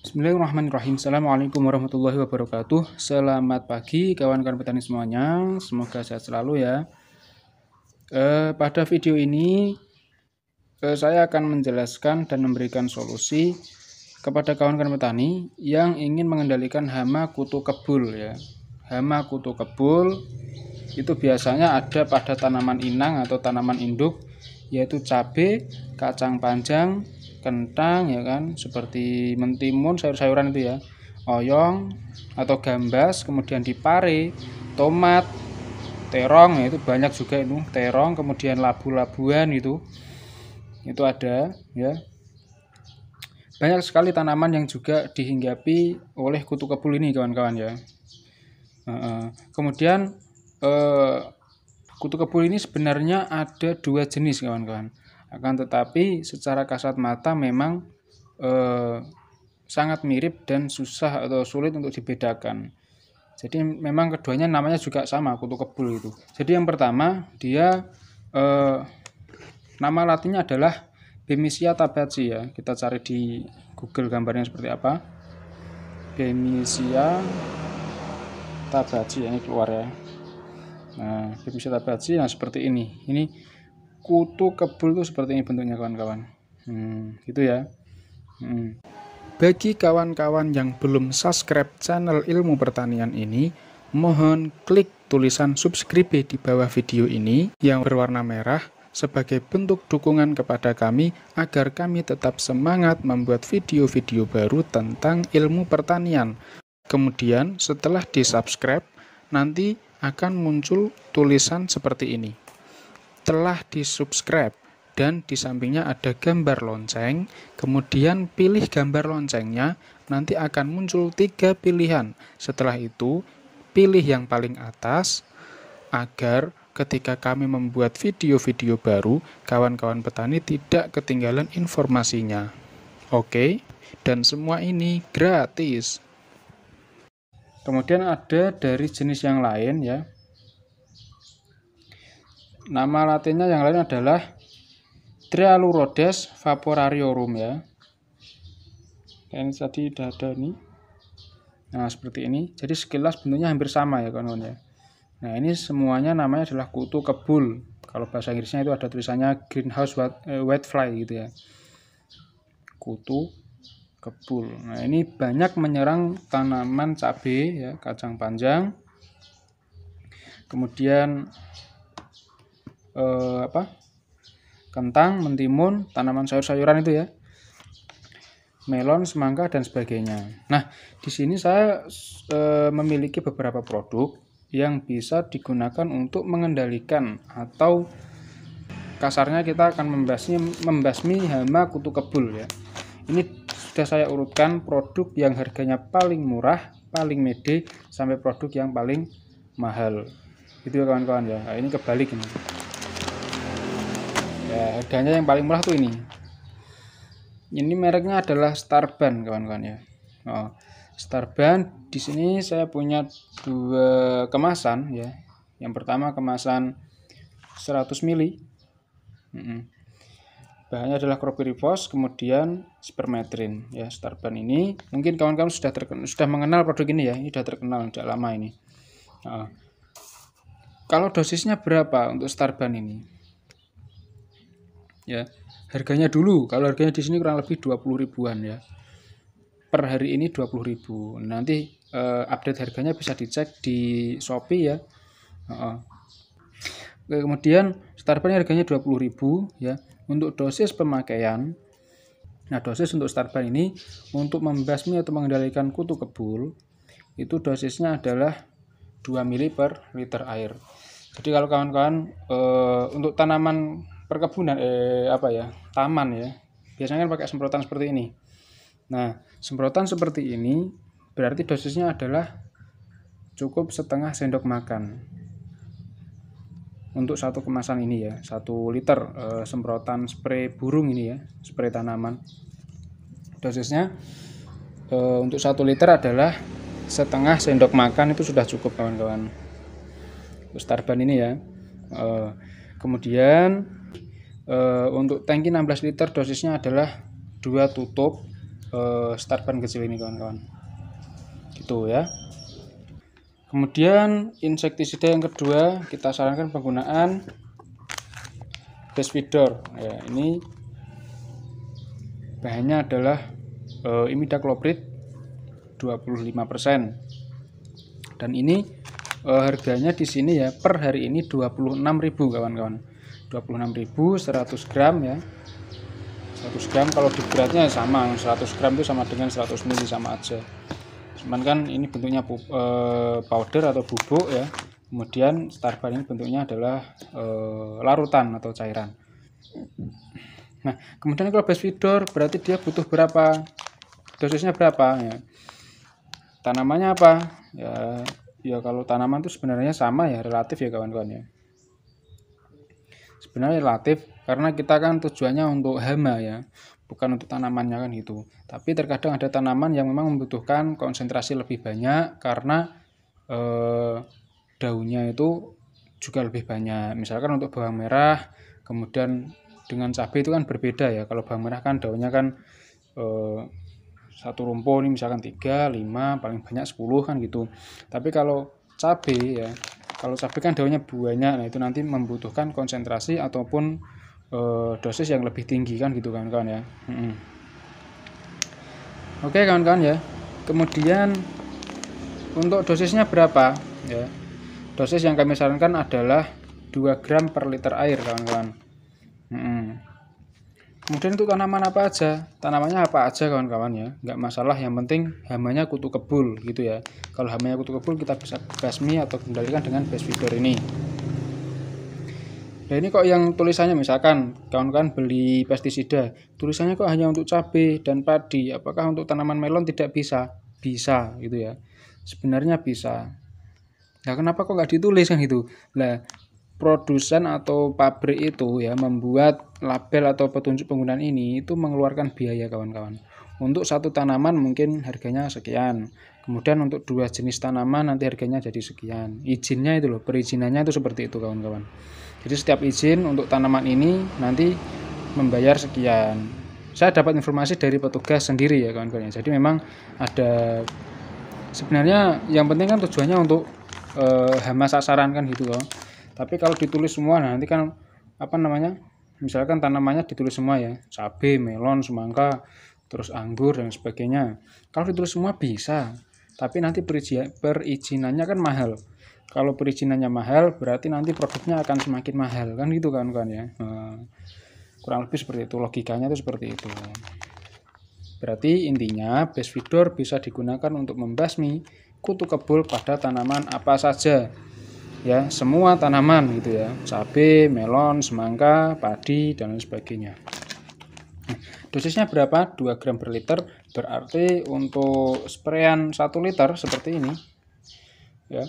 Bismillahirrahmanirrahim. Assalamualaikum warahmatullahi wabarakatuh. Selamat pagi kawan-kawan petani semuanya. Semoga sehat selalu ya. Pada video ini saya akan menjelaskan dan memberikan solusi kepada kawan-kawan petani yang ingin mengendalikan hama kutu kebul ya. Hama kutu kebul itu biasanya ada pada tanaman inang atau tanaman induk, yaitu cabai, kacang panjang, kentang ya kan, seperti mentimun, sayur-sayuran itu ya, oyong atau gambas, kemudian dipare, tomat, terong ya, itu banyak juga itu terong, kemudian labu-labuan itu ada ya, banyak sekali tanaman yang juga dihinggapi oleh kutu kebul ini kawan-kawan ya. Kemudian kutu kebul ini sebenarnya ada dua jenis kawan-kawan. Akan tetapi secara kasat mata memang sangat mirip dan susah atau sulit untuk dibedakan. Jadi memang keduanya namanya juga sama, kutu kebul itu. Jadi yang pertama dia nama latinnya adalah Bemisia tabaci ya. Kita cari di Google gambarnya seperti apa. Bemisia tabaci, ini keluar ya. Nah, Bemisia tabaci yang seperti ini. Ini kutu kebul itu seperti ini bentuknya kawan-kawan. Gitu ya. Bagi kawan-kawan yang belum subscribe channel Ilmu Pertanian ini, mohon klik tulisan subscribe di bawah video ini yang berwarna merah sebagai bentuk dukungan kepada kami agar kami tetap semangat membuat video-video baru tentang ilmu pertanian. Kemudian setelah di-subscribe, nanti akan muncul tulisan seperti ini. Telah di-subscribe, dan di sampingnya ada gambar lonceng. Kemudian pilih gambar loncengnya, nanti akan muncul 3 pilihan. Setelah itu pilih yang paling atas agar ketika kami membuat video-video baru, kawan-kawan petani tidak ketinggalan informasinya. Oke, dan semua ini gratis. Kemudian ada dari jenis yang lain ya. Nama latinnya yang lain adalah Trialeurodes vaporariorum ya. Ini tadi sudah ada nih. Nah, seperti ini. Jadi sekilas bentuknya hampir sama ya kawan-kawan ya. Nah, ini semuanya namanya adalah kutu kebul. Kalau bahasa Inggrisnya itu ada tulisannya greenhouse whitefly gitu ya. Kutu kebul. Nah, ini banyak menyerang tanaman cabai ya, kacang panjang. Kemudian kentang, mentimun, tanaman sayur-sayuran itu ya, melon, semangka dan sebagainya. Nah, di sini saya memiliki beberapa produk yang bisa digunakan untuk mengendalikan atau kasarnya kita akan membasmi hama kutu kebul ya. Ini sudah saya urutkan produk yang harganya paling murah, paling mede, sampai produk yang paling mahal. Itu ya kawan-kawan ya. Nah, ini kebalik ini. Ya, harganya yang paling murah tuh ini. Ini mereknya adalah Starband kawan-kawan ya. Oh, Starband di sini saya punya 2 kemasan ya. Yang pertama kemasan 100 ml. Bahannya adalah kropirifos, kemudian spermetrin ya. Starband ini mungkin kawan-kawan sudah mengenal produk ini ya. Ini sudah terkenal tidak lama ini. Oh. Kalau dosisnya berapa untuk Starband ini? Ya, harganya dulu. Kalau harganya di sini kurang lebih 20 ribuan ya. Per hari ini 20 ribu. Nanti update harganya bisa dicek di Shopee ya. Kemudian Starband harganya 20 ribu ya. Untuk dosis pemakaian, nah dosis untuk Starband ini untuk membasmi atau mengendalikan kutu kebul itu dosisnya adalah 2 ml per liter air. Jadi kalau kawan-kawan untuk tanaman perkebunan taman ya, biasanya kan pakai semprotan seperti ini. Nah, semprotan seperti ini berarti dosisnya adalah cukup setengah sendok makan untuk satu kemasan ini ya, 1 liter semprotan spray burung ini ya, spray tanaman. Dosisnya untuk 1 liter adalah setengah sendok makan, itu sudah cukup kawan-kawan. Starband ini ya. Kemudian untuk tangki 16 liter dosisnya adalah 2 tutup Starband kecil ini kawan-kawan, gitu ya. Kemudian insektisida yang kedua kita sarankan penggunaan Besvidor ya, ini bahannya adalah imidacloprid 25% dan ini harganya di sini ya per hari ini 26.000 kawan-kawan, 26.100 gram ya, 100 gram kalau di beratnya sama, 100 gram itu sama dengan 100 ml sama aja, cuman kan ini bentuknya powder atau bubuk ya. Kemudian Starband ini bentuknya adalah larutan atau cairan. Nah, kemudian kalau Besvidor berarti dia butuh berapa, dosisnya berapa ya, tanamannya apa ya, kalau tanaman itu sebenarnya sama ya, relatif ya kawan-kawan ya, sebenarnya relatif karena kita kan tujuannya untuk hama ya, bukan untuk tanamannya kan gitu. Tapi terkadang ada tanaman yang memang membutuhkan konsentrasi lebih banyak karena daunnya itu juga lebih banyak, misalkan untuk bawang merah. Kemudian dengan cabai itu kan berbeda ya, kalau bawang merah kan daunnya kan satu rumpun ini misalkan 3, 5 paling banyak 10 kan gitu. Tapi kalau cabai ya, kalau cabai kan daunnya banyak, nah itu nanti membutuhkan konsentrasi ataupun dosis yang lebih tinggi kan gitu kawan-kawan ya. Oke kawan-kawan ya, kemudian untuk dosisnya berapa ya, dosis yang kami sarankan adalah 2 gram per liter air kawan-kawan. Kemudian untuk tanaman apa aja, tanamannya apa aja kawan-kawan ya, nggak masalah, yang penting hamanya kutu kebul gitu ya. Kalau hamanya kutu kebul kita bisa basmi atau kendalikan dengan Besvidor ini. Nah ini kok yang tulisannya misalkan kawan-kawan beli pestisida, tulisannya kok hanya untuk cabai dan padi, apakah untuk tanaman melon tidak bisa? Bisa gitu ya, sebenarnya bisa. Nah kenapa kok nggak ditulis kan gitu? Nah produsen atau pabrik itu ya membuat label atau petunjuk penggunaan ini itu mengeluarkan biaya kawan-kawan. Untuk satu tanaman mungkin harganya sekian, kemudian untuk dua jenis tanaman nanti harganya jadi sekian. Izinnya itu loh, perizinannya itu seperti itu kawan-kawan. Jadi setiap izin untuk tanaman ini nanti membayar sekian. Saya dapat informasi dari petugas sendiri ya kawan-kawan. Jadi memang ada, sebenarnya yang penting kan tujuannya untuk hama sasaran kan gitu loh. Tapi kalau ditulis semua, nah nanti kan apa namanya, misalkan tanamannya ditulis semua ya, cabai, melon, semangka, terus anggur dan sebagainya. Kalau ditulis semua bisa, tapi nanti perizinannya kan mahal. Kalau perizinannya mahal, berarti nanti produknya akan semakin mahal kan gitu kawan-kawan ya. Kurang lebih seperti itu, logikanya itu seperti itu. Berarti intinya Besvidor bisa digunakan untuk membasmi kutu kebul pada tanaman apa saja ya, semua tanaman gitu ya, cabai, melon, semangka, padi dan lain sebagainya. Nah, dosisnya berapa? 2 gram per liter, berarti untuk sprayan 1 liter seperti ini ya,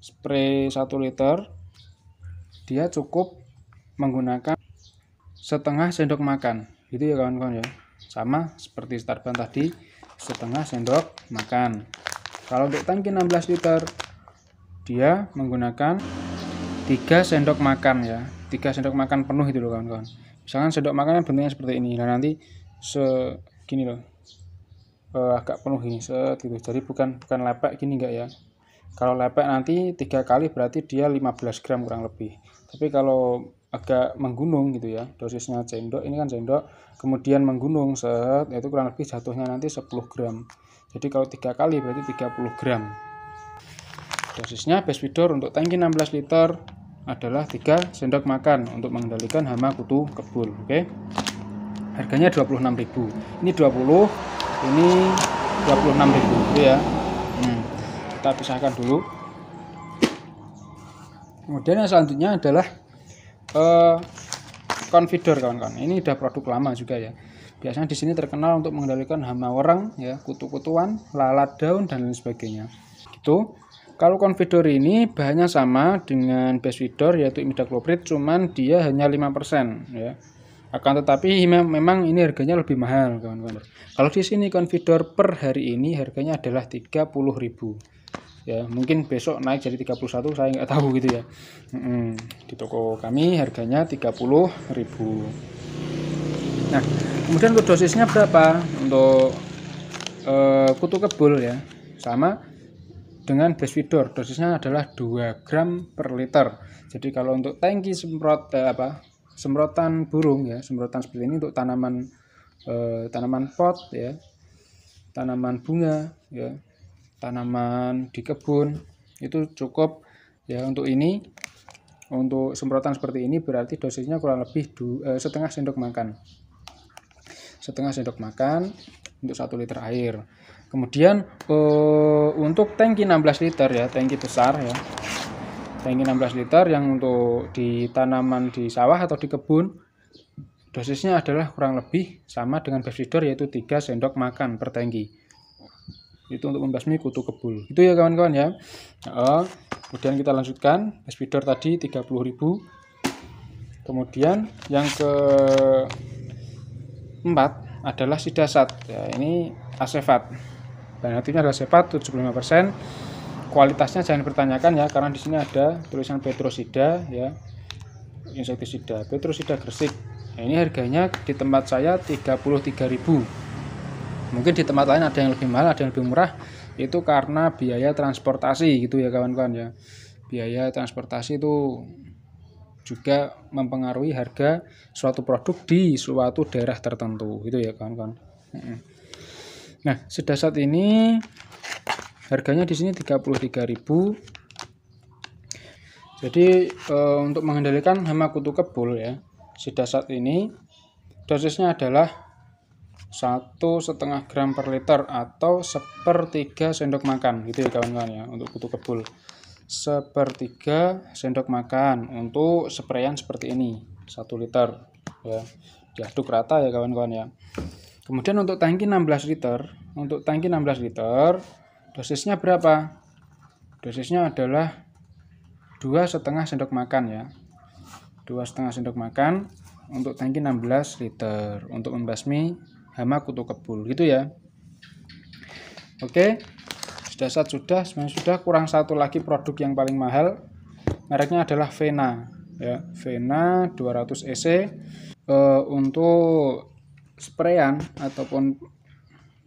spray 1 liter dia cukup menggunakan setengah sendok makan gitu ya kawan-kawan ya, sama seperti Starband tadi, setengah sendok makan. Kalau untuk tangki 16 liter dia menggunakan 3 sendok makan ya, 3 sendok makan penuh itu loh kawan-kawan. Misalkan sendok makannya bentuknya seperti ini, dan nanti segini loh, agak penuh ini set gitu. Jadi bukan lepek gini enggak ya. Kalau lepek nanti 3 kali berarti dia 15 gram kurang lebih. Tapi kalau agak menggunung gitu ya, dosisnya sendok, ini kan sendok, kemudian menggunung set, itu kurang lebih jatuhnya nanti 10 gram. Jadi kalau 3 kali berarti 30 gram. Dosisnya Besvidor untuk tangki 16 liter adalah 3 sendok makan untuk mengendalikan hama kutu kebul. Oke. Harganya 26.000. Ini 20, ini 26.000 gitu ya. Kita pisahkan dulu. Kemudian yang selanjutnya adalah Confidor kawan-kawan. Ini udah produk lama juga ya. Biasanya di sini terkenal untuk mengendalikan hama wereng ya, kutu-kutuan, lalat daun dan lain sebagainya. Gitu. Kalau Confidor ini bahannya sama dengan Besvidor yaitu imidacloprid, cuman dia hanya 5% ya. Akan tetapi memang ini harganya lebih mahal kawan-kawan. Kalau di sini Confidor per hari ini harganya adalah 30.000 ya. Mungkin besok naik jadi 31, saya nggak tahu gitu ya. Di toko kami harganya 30.000. Nah, kemudian untuk dosisnya berapa? Untuk kutu kebul ya, sama dengan Besvidor, dosisnya adalah 2 gram per liter. Jadi kalau untuk tangki semprotan burung ya, semprotan seperti ini untuk tanaman pot ya, tanaman bunga ya, tanaman di kebun itu cukup ya. Untuk ini, untuk semprotan seperti ini berarti dosisnya kurang lebih setengah sendok makan untuk 1 liter air. Kemudian untuk tangki 16 liter ya, tangki besar ya, tangki 16 liter yang untuk di tanaman di sawah atau di kebun, dosisnya adalah kurang lebih sama dengan Besvidor, yaitu 3 sendok makan per tangki. Itu untuk membasmi kutu kebul. Itu ya kawan-kawan ya. Kemudian kita lanjutkan Besvidor tadi 30.000. kemudian yang keempat adalah Sidasat ya, ini asefat, bahan aktifnya adalah asefat 75%. Kualitasnya jangan dipertanyakan ya, karena di sini ada tulisan Petrosida ya, insektisida Petrosida Gresik. Nah, ini harganya di tempat saya 33.000. mungkin di tempat lain ada yang lebih mahal, ada yang lebih murah, itu karena biaya transportasi gitu ya kawan-kawan ya. Biaya transportasi itu juga mempengaruhi harga suatu produk di suatu daerah tertentu gitu ya kawan-kawan. Nah, Sidasat ini harganya di sini 33.000. Jadi untuk mengendalikan hama kutu kebul ya, Sidasat ini dosisnya adalah 1,5 gram per liter atau 1/3 sendok makan gitu ya kawan-kawan ya, untuk kutu kebul. 1/3 sendok makan untuk sprayan seperti ini 1 liter ya, diaduk rata ya kawan-kawan ya. Kemudian untuk tangki 16 liter, untuk tangki 16 liter dosisnya berapa? Dosisnya adalah 2,5 sendok makan ya, 2,5 sendok makan untuk tangki 16 liter untuk membasmi hama kutu kebul gitu ya. Oke, Sidasat sudah, sebenarnya sudah, kurang satu lagi produk yang paling mahal. Mereknya adalah Fena ya, Fena 200 EC. Untuk sprayan ataupun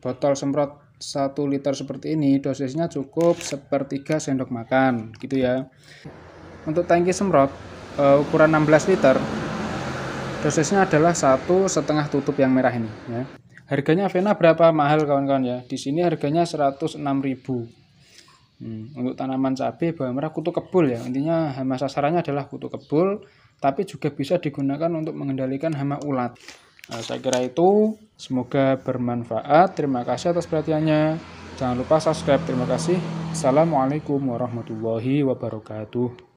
botol semprot 1 liter seperti ini dosisnya cukup 1/3 sendok makan gitu ya. Untuk tangki semprot ukuran 16 liter dosisnya adalah 1,5 tutup yang merah ini ya. Harganya Fena berapa mahal kawan-kawan ya? Di sini harganya 106.000. Untuk tanaman cabai, bawang merah, kutu kebul ya. Intinya hama sasarannya adalah kutu kebul, tapi juga bisa digunakan untuk mengendalikan hama ulat. Nah, saya kira itu, semoga bermanfaat. Terima kasih atas perhatiannya. Jangan lupa subscribe. Terima kasih. Assalamualaikum warahmatullahi wabarakatuh.